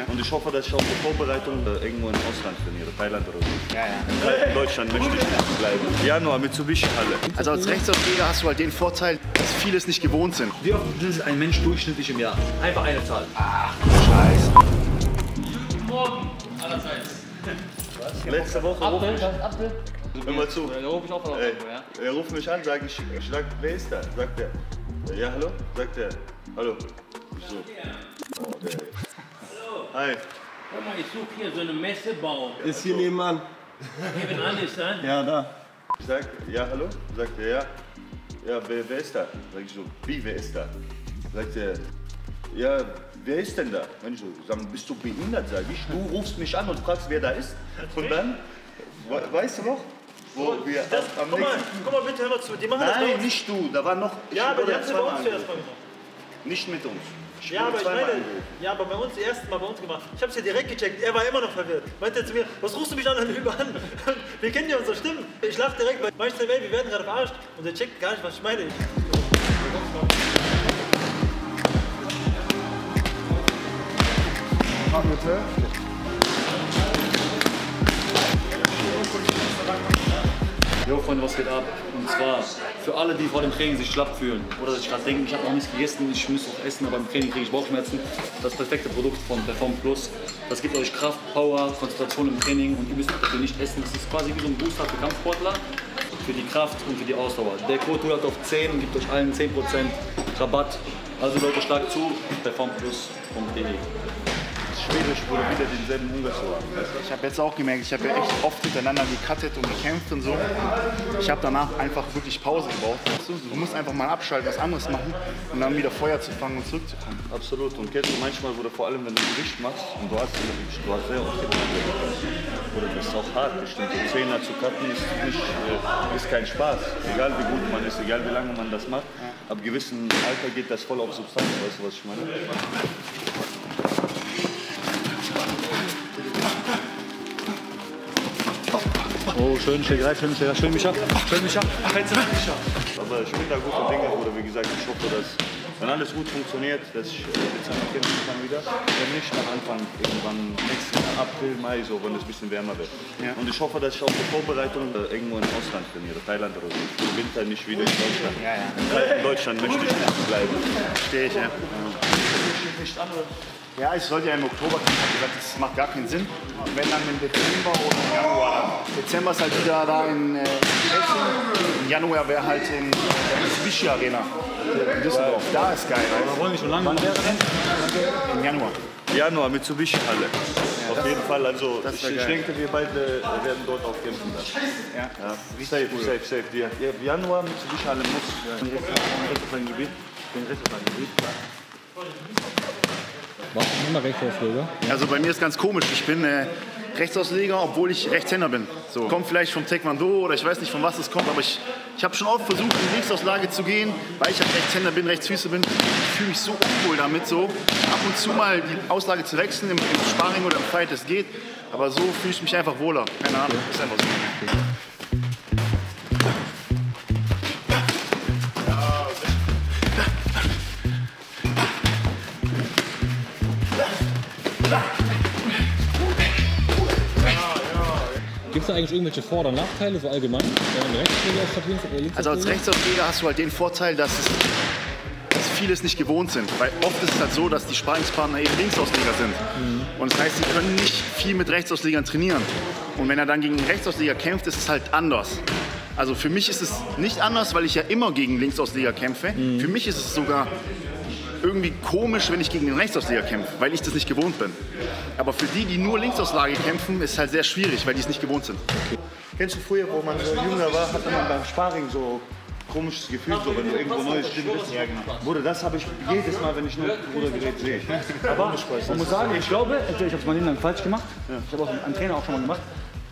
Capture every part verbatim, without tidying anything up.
Ja. Und ich hoffe, dass ich auch die Vorbereitung äh, irgendwo im Ausland trainiere, Thailand oder so. Ja, ja. In Deutschland möchte ich nicht bleiben. Januar, Mitsubishi-Halle. Also als Rechtsausleger hast du halt den Vorteil, dass viele es nicht gewohnt sind. Wie oft ist ein Mensch durchschnittlich im Jahr? Einfach eine Zahl. Ach, Scheiße. Guten Morgen, allerseits. Was? Letzte Woche Apfel, ich... Apfel. Hör mal zu. Dann ruf ich auch mal. Er ruft mich an, sag ich, ich sag, wer ist da? Sagt er. Ja, hallo? Sagt er. Hallo. Ich so. Oh, der. Hallo. Hi. Hör mal, ich suche hier so eine Messebau. Ja, ist hier so. Nebenan. Nebenan ist dann? Ja, da. Ich sag, ja, hallo? Sagt er, ja. Ja, wer, wer ist da? Sag ich so, wie, wer ist da? Sagt er, ja, wer ist denn da? Wenn ich so, sag, bist du behindert, sag ich. Du rufst mich an und fragst, wer da ist. Und dann, we weißt du noch? Wo so, wir das, am guck, mal, guck mal, bitte hör mal zu. Die machen Nein, das nicht du, da war noch. Ja, aber die haben sie bei uns zuerst mal gemacht. Nicht mit uns. Ich ja, aber ich meine, ja, aber bei uns, das erste Mal bei uns gemacht. Ich hab's ja direkt gecheckt, er war immer noch verwirrt. Meinte er zu mir, was rufst du mich an und über an? Wir kennen ja unsere Stimmen. Ich lach direkt, weil ich sag, ey, wir werden gerade verarscht. Und er checkt gar nicht, was ich meine. Mach bitte. Jo Freunde, was geht ab? Und zwar für alle, die vor dem Training sich schlapp fühlen oder sich gerade denken, ich habe noch nichts gegessen, ich muss noch essen, aber im Training kriege ich Bauchschmerzen. Das perfekte Produkt von Perform Plus. Das gibt euch Kraft, Power, Konzentration im Training und ihr müsst dafür nicht essen. Das ist quasi wie so ein Booster für Kampfsportler, für die Kraft und für die Ausdauer. Der Code Dulatov zehn gibt euch allen zehn Prozent Rabatt. Also Leute, stark zu, perform plus punkt de. Schwierig wurde wieder denselben Hunger zu haben. Ich habe jetzt auch gemerkt, ich habe ja echt oft hintereinander gecuttet und gekämpft und so. Ich habe danach einfach wirklich Pause gebraucht. Du musst einfach mal abschalten, was anderes machen und dann wieder Feuer zu fangen und zurückzukommen. Absolut. Und kennst du manchmal, wo du vor allem, wenn du Gewicht machst und du hast, du hast sehr oft gebraucht, oder das ist auch hart bestimmt. Und Zehner zu cutten ist, nicht, ist kein Spaß. Egal wie gut man ist, egal wie lange man das macht. Ab gewissem Alter geht das voll auf Substanz. Weißt du, was ich meine? Oh, schön, schön, schön, schön, schön, Micha, schön, Micha, aber ich bin da guter Dinge, oder wie gesagt, ich hoffe, dass, wenn alles gut funktioniert, dass ich jetzt einmal kämpfen kann wieder, wenn nicht, dann Anfang, irgendwann nächsten April, Mai, so, wenn es ein bisschen wärmer wird. Ja. Und ich hoffe, dass ich auch die Vorbereitung äh, irgendwo im Ausland trainiere, Thailand oder so, im Winter nicht wieder in Deutschland. Ja, ja. In Deutschland möchte ich nicht bleiben. Verstehe ich, ja. Ja. Ja, ich sollte ja im Oktober kommen, ich habe gesagt, das macht gar keinen Sinn. Wenn dann im Dezember oder im Januar. Dann. Dezember ist halt wieder da in äh, Essen. Im Januar wäre halt in der Mitsubishi Arena in Düsseldorf. Da ist geil. Da wollen wir schon lange. Wann wäre das? Im Januar. Januar, Mitsubishi Halle. Ja, auf jeden Fall, also ich, ich denke, wir beide werden dort auch kämpfen. Ja. Ja. Safe, cool. safe, safe, safe. Ja, Januar, Mitsubishi Halle muss. Ja. Den Rest auf mein Gebiet. Den Rest auf mein Gebiet. Warst du immer Rechtsausleger? Also bei mir ist ganz komisch. Ich bin äh, Rechtsausleger, obwohl ich Rechtshänder bin. So. Kommt vielleicht vom Taekwondo oder ich weiß nicht, von was es kommt, aber ich, ich habe schon oft versucht, in die Linksauslage zu gehen, weil ich halt Rechtshänder bin, Rechtsfüße bin. Ich fühle mich so unwohl damit. So. Ab und zu mal die Auslage zu wechseln, im, im Sparring oder im Fight, das geht. Aber so fühle ich mich einfach wohler. Keine Ahnung, okay. Ist einfach so. Okay. Gibt es da eigentlich irgendwelche Vor- oder Nachteile, so allgemein? Also als Rechtsausleger hast du halt den Vorteil, dass, es, dass viele es nicht gewohnt sind. Weil oft ist es halt so, dass die Sparingspartner eben Linksausleger sind. Mhm. Und das heißt, sie können nicht viel mit Rechtsauslegern trainieren. Und wenn er dann gegen einen Rechtsausleger kämpft, ist es halt anders. Also für mich ist es nicht anders, weil ich ja immer gegen Linksausleger kämpfe. Mhm. Für mich ist es sogar irgendwie komisch, wenn ich gegen den Rechtsausleger kämpfe, weil ich das nicht gewohnt bin. Aber für die, die nur Linksauslage kämpfen, ist es halt sehr schwierig, weil die es nicht gewohnt sind. Okay. Kennst du früher, wo man so jünger war, hatte man beim Sparring so komisches Gefühl, so, wenn du irgendwo neues Stimmen bist? Ja, genau. Bruder, das habe ich jedes Mal, wenn ich nur Rudergerät sehe. Aber man muss sagen, ich glaube, ich habe es mein Leben lang falsch gemacht. Ich habe auch einen Trainer auch schon mal gemacht.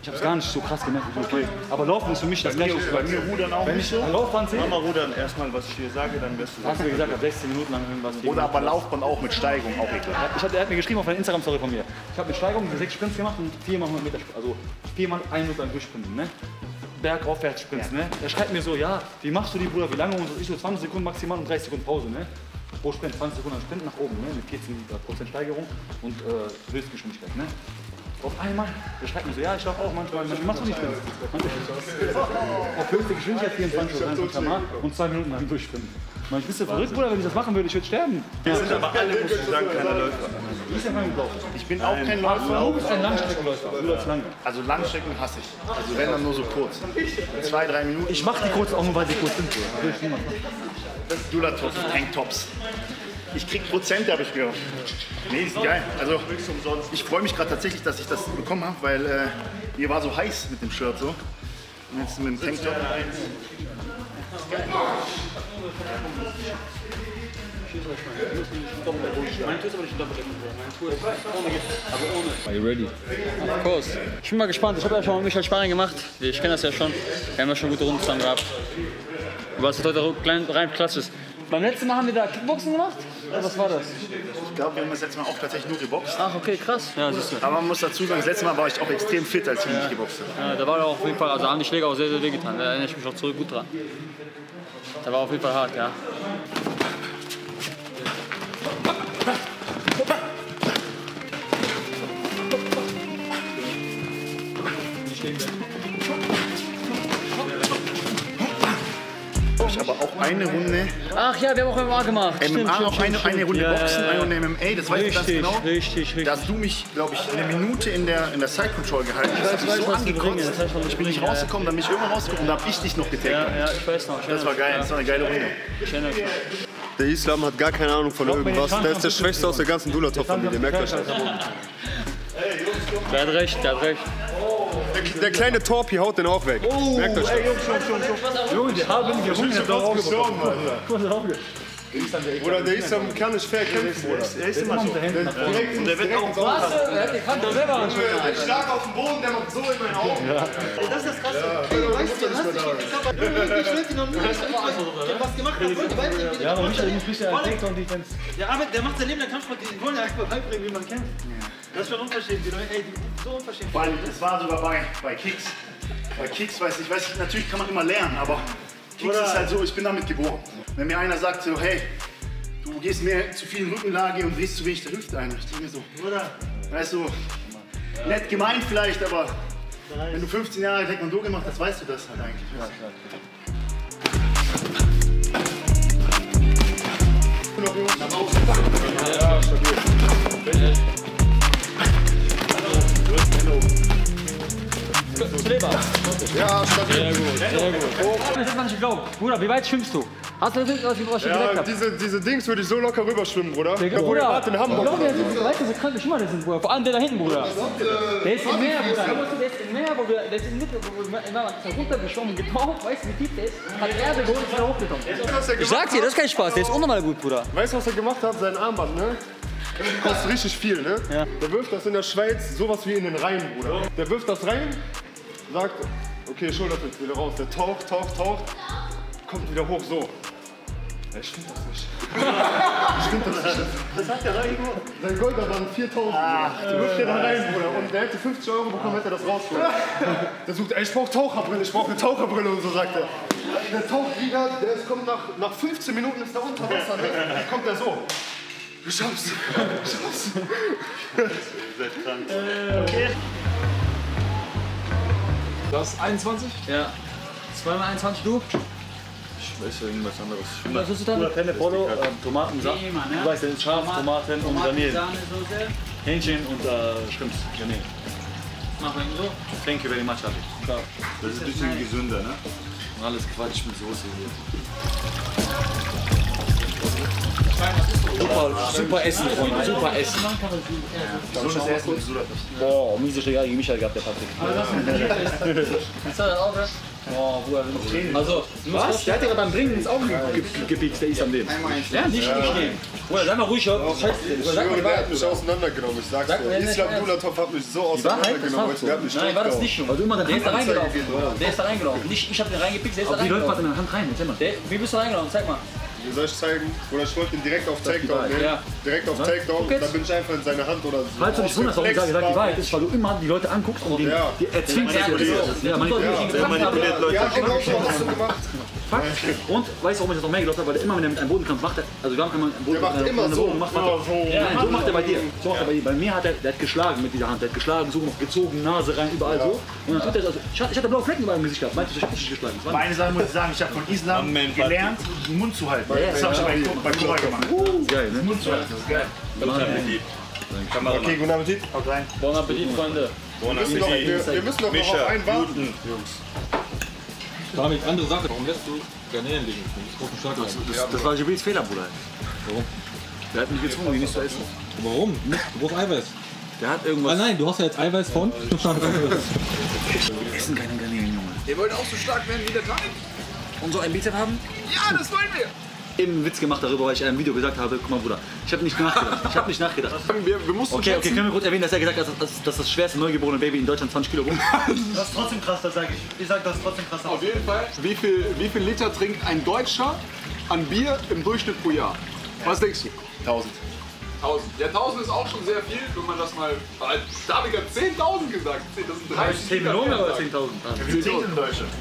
Ich habe es gar nicht so krass gemerkt. Okay. Aber Laufen ist für mich das Gleiche. Bei mir Rudern auch nicht so. Mama Rudern erstmal, was ich dir sage, dann wirst du. Hast du gesagt, ab sechzehn Minuten lang irgendwas. Oder aber Laufband auch mit Steigung. Auch ich hab, er hat mir geschrieben auf einer Instagram-Story von mir. Ich habe mit Steigung sechs Sprints gemacht und viermal hundert Meter, also viermal eine Minute lang durchsprinten, ne? Bergaufwärts sprinten, ja. Ne? Er schreibt mir so, ja, wie machst du die, Bruder, wie lange? Und ich so zwanzig Sekunden maximal und dreißig Sekunden Pause, ne? pro Sprint zwanzig Sekunden Sprint nach oben, ne, mit vierzehn Prozent Steigerung und äh, Höchstgeschwindigkeit. Ne. Auf einmal, der schreibt mir so, ja, ich laufe auch manchmal, ich machst du nicht Sprints. Auf höchste Geschwindigkeit vierundzwanzig Kilometer pro Stunde und zwei Minuten lang durchsprinten. Ich bist du verrückt, Bruder, wenn ich das machen würde, ich würde sterben. Wir sind aber alle, muss ich sagen, keine Läufer. Ich bin kein Läufer. Ich bin auch kein Läufer. Du bist ein Langstreckenläufer. Also Langstrecken hasse ich. Also wenn, dann nur so kurz. Zwei, drei Minuten. Ich mache die kurz auch nur, weil die kurz sind. Dulatov, Tanktops. Ich krieg Prozente, habe ich gehört. Nee, ist geil. Also ich freue mich gerade tatsächlich, dass ich das bekommen habe, weil äh, mir war so heiß mit dem Shirt so. Und jetzt mit dem Tanktop. Are you ready? Of course. Ich bin mal gespannt. Ich habe ja schon mal mit Michael Sparring gemacht. Ich kenne das ja schon. Wir haben ja schon gute Runden zusammen gehabt. Was das heute klein, rein Klatsch ist. Beim letzten Mal haben wir da Kickboxen gemacht? Oder was war das? Ich glaube, wir haben das letzte Mal auch tatsächlich nur geboxt. Ach, okay, krass. Ja, siehst du. Aber man muss dazu sagen, das letzte Mal war ich auch extrem fit, als ich ja. nicht geboxt habe. Ja, da war auf jeden Fall, also haben die Schläge auch sehr, sehr weh getan. Da erinnere ich mich auch zurück gut dran. Da war auf jeden Fall hart, ja. Aber auch eine Runde. Ach ja, wir haben auch M M A gemacht. M M A stimmt, auch stimmt, eine, stimmt. eine Runde ja, Boxen, eine Runde M M A, das weißt du ganz genau. Richtig, richtig. Da hast du mich, glaube ich, eine Minute in der, in der Side Control gehalten. Ich, das weiß, ich, so angekotzt. Das heißt, ich bin nicht ja. rausgekommen, dann bin ich irgendwo rausgekommen und da habe ich dich noch getaggt. Ja, ja, ich weiß noch. Ich das war geil, ja. das war eine geile Runde. Der Islam hat gar keine Ahnung von irgendwas. Der ist der Schwächste aus der ganzen Dulatov-Familie, merkt euch das. Der hat recht, der hat recht. Der, der kleine Torpi haut den auch weg. Oh, merkt euch das. Ey, Jungs, Jungs, Jungs, Jungs. Jungs, die haben gerungen. Oder der Islam kann nicht fair kämpfen, Bruder. Der ist immer so. Der, direkt, der wird auch was. Der hat die Kante selber an. Ein Schlag auf den Boden, der macht so in meinen Augen. Ja. Das ist das Krasse. Weißt du, du hast dich schon geklappert. Ich wollte noch nur was gemacht haben. Ja, aber Michael, ich muss ja ein Denkton Defense. Ja, aber der macht sein Leben, der Kampfsport. Die wollen ja einfach beibringen, wie man kämpft. Das ist schon unverschämt, die Leute, ey, die sind so unverschämt. Weil es war sogar bei, bei Kicks. Bei Kicks, weiß ich, weiß ich, natürlich kann man immer lernen, aber Kicks Oder ist halt so, ich bin damit geboren. Wenn mir einer sagt so, hey, du gehst mir zu viel in Rückenlage und drehst zu wenig der Hüfte ein, ich denke mir so, Oder? weißt du, nett gemeint vielleicht, aber wenn du fünfzehn Jahre Teknodur gemacht hast, weißt du das halt eigentlich. Ja, klar, klar. Ja, stabil. Kleber. Ja, stabil. Sehr gut, sehr gut. Ich hab das noch nicht geglaubt. Bruder, wie weit schwimmst du? Hast du das nicht, was ich schon ja, direkt diese, diese Dings würde ich so locker rüberschwimmen, Bruder. Der Bruder, Bruder hat in Hamburg. Ich glaube, der sind so weit, dass er krank geschwimmen ist, Bruder. Vor allem der da hinten, Bruder. Der ist im Meer, Bruder. Der ist im Meer, Bruder. Der ist im Mitte, der ist runtergeschwommen, getaucht. Weißt du, wie tief der ist? Hat Erbe geholt und wieder hochgekommen. Ich sag dir, das ist kein Spaß. Der ist unnormal gut, Bruder. Weißt du, was er gemacht hat? Sein Armband, ne? Kostet richtig viel, ne? Ja. Der wirft das in der Schweiz sowas wie in den Rhein, Bruder. Der wirft das rein, sagt, okay, Schulterflitz wieder raus. Der taucht, taucht, taucht, kommt wieder hoch, so. Er stimmt das nicht. Er stimmt das nicht. Was hat der da irgendwo? Sein Gold waren viertausend. Ach, der wirft äh, den da rein, Bruder. Und der hätte fünfzig Euro bekommen, hätte er das rausgeholt. Der sucht, ey, ich brauch Taucherbrille, ich brauch eine Taucherbrille und so, sagt er. Der taucht wieder, der ist, kommt nach, nach fünfzehn Minuten, ist da unter Wasser, ne? Kommt er so. Du schaffst, du schaffst. Seid krank. Okay. Das ist einundzwanzig? Ja. zwei mal einundzwanzig, du? Ich weiß ja irgendwas anderes. Was hast du dann? Penne, Polo, äh, Tomatensaft. Nee, ne? Du weißt, das ist scharf, Tomaten, Tomaten und Garnelen. Hähnchen und äh, Schrimps, Garnelen. Machen wir ihn so? Thank you very much, Ali. Klar. Das ist ein bisschen gesünder, ne? Und alles Quatsch mit Soße hier. Super, super Essen, Freunde, super Essen. Ja, so ein Essen. Boah, miese Schlägerei gegen Michael gehabt, der Patrick. Ist das auch, das? Boah, Bruder, wir Also, was? Der hat ja beim Bringen ins Auge gepiekst, der ist am Leben. Ja, nicht gestehen. Bruder, sei mal ruhig, Bruder, sag mal die Wahrheit. Der hat mich auseinandergenommen, ich sag's dir. Islam Dulatov hat mich so auseinandergenommen. Nein, war das nicht schon. Weil du immer der ist da reingelaufen. Der ist da reingelaufen. Ich hab den reingepickt, der ist da reingelaufen. Wie läuft was in deiner Hand rein? Erzähl mal. Wie bist du da reingelaufen? Zeig mal. Wie soll ich zeigen? Oder ich wollte ihn direkt auf Takedown nehmen. Ja. Direkt auf Takedown, da bin ich einfach in seine Hand oder so. Weil du nicht wunderst, warum ich sage, sag die Wahrheit ist, weil du immer die Leute anguckst und die erzwingst. Ja, manipuliert Leute. Ja, genau, das hast du gemacht. Fuck. Und weißt du, warum ich das noch mehr geglaubt habe? Weil der immer, wenn er mit einem Bodenkampf macht, also wir haben einmal einen Bodenkampf gemacht. Der macht immer so. Macht, macht, ja, so. Ja, nein, so macht er bei dir. So macht er bei dir. Bei mir hat er, der hat geschlagen mit dieser Hand. Der hat geschlagen, so noch gezogen, Nase rein, überall ja. so. Und dann tut er das. Also, ich hatte blaue Flecken bei meinem Gesicht gehabt. Meinst du, ich hab nicht geschlagen? Meine Sache muss ich sagen, ich habe von Islam gelernt, den Mund zu halten. Ja, das ja, habe ich ja, bei Kuba gemacht. Das ist geil, ne? Mund zu halten, das ist geil. Okay, guten Appetit. Haut rein. Bon Appetit, Freunde. Bon Appetit. Wir müssen noch auf einen warten, Jungs. Da habe ich andere Sache. Warum lässt du Garnelen liegen? Das, das, das, das war Jibrils Fehler, Bruder. Warum? Der hat mich gezwungen, die nicht zu essen. Warum? Du brauchst Eiweiß. Der hat irgendwas. Ah nein, du hast ja jetzt Eiweiß von. Wir essen keine Garnelen, Junge. Ihr wollt auch so stark werden wie der Kleine? Und so einen Bizep haben? Ja, das wollen wir! Eben einen Witz gemacht darüber, weil ich in einem Video gesagt habe, guck mal Bruder, ich habe nicht nachgedacht, ich habe nicht nachgedacht. Wir, wir mussten okay, okay, können wir kurz erwähnen, dass er gesagt hat, dass, dass das schwerste neugeborene Baby in Deutschland zwanzig Kilo wog. Das ist trotzdem krass, das sage ich. Ich sage, das ist trotzdem krass. Auf jeden Fall, wie viel, wie viel Liter trinkt ein Deutscher an Bier im Durchschnitt pro Jahr? Was denkst du? tausend. tausend. Ja, tausend ist auch schon sehr viel, wenn man das mal... Da habe ich gerade zehntausend gesagt. Das sind dreißig Millionen oder zehntausend? zehntausend in Deutschland.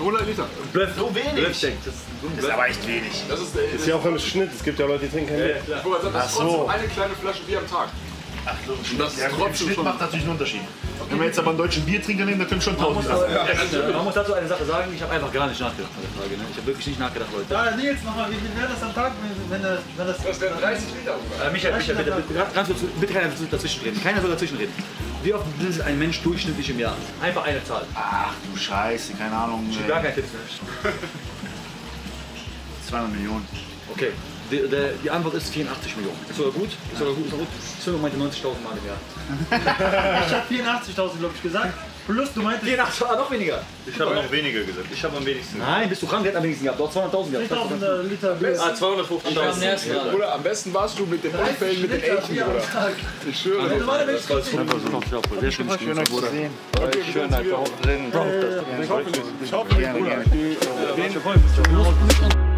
hundert Liter. Blöf, so wenig. Das ist, das ist aber echt wenig. Das ist, das ist ja auch im Schnitt. Es gibt ja Leute, die trinken kein Bier. Ja, ja, das Ach ist trotzdem so. Eine kleine Flasche Bier am Tag. Ach so, das ja, im Schnitt schon macht natürlich einen Unterschied. Okay. Wenn wir jetzt aber einen deutschen Biertrinker nehmen, dann können wir schon tausend. Man, ja. ja. Man muss dazu eine Sache sagen, ich habe einfach gar nicht nachgedacht. Ich habe wirklich nicht nachgedacht, Leute. Ja, Nils, nochmal, wie viel wäre das am Tag, wenn, wenn, wenn das... Das wären dreißig Liter. Äh, Michael, Michael, bitte, bitte, ganz kurz, bitte keiner dazwischen reden. Keiner soll dazwischen reden. Wie oft ist ein Mensch durchschnittlich im Jahr? Einfach eine Zahl. Ach du Scheiße, keine Ahnung. Ich habe gar keine Tipps mehr. zweihundert Millionen. Okay. Die, die, die Antwort ist vierundachtzig Millionen. Ist sogar gut, ist sogar gut, ist sogar gut. Silber meinte neunzigtausend Mal im Jahr. Ich habe vierundachtzigtausend, glaube ich, gesagt. Plus, du meintest... vierundachtzig, ah, noch weniger. Ich habe noch weniger gesagt. Ich habe am wenigsten. Nein, bist du krank? Der hat am wenigsten gehabt. Doch zweihunderttausend gehabt. zweihundert Liter Bier. Ah, zweihundertfünfzigtausend. Oder am besten warst du mit den Unfällen mit den Elchen, Bruder. Ich schwöre. Das war super. Sehr schön, Bruder. Schön, da drin. Ich hoffe nicht, Bruder.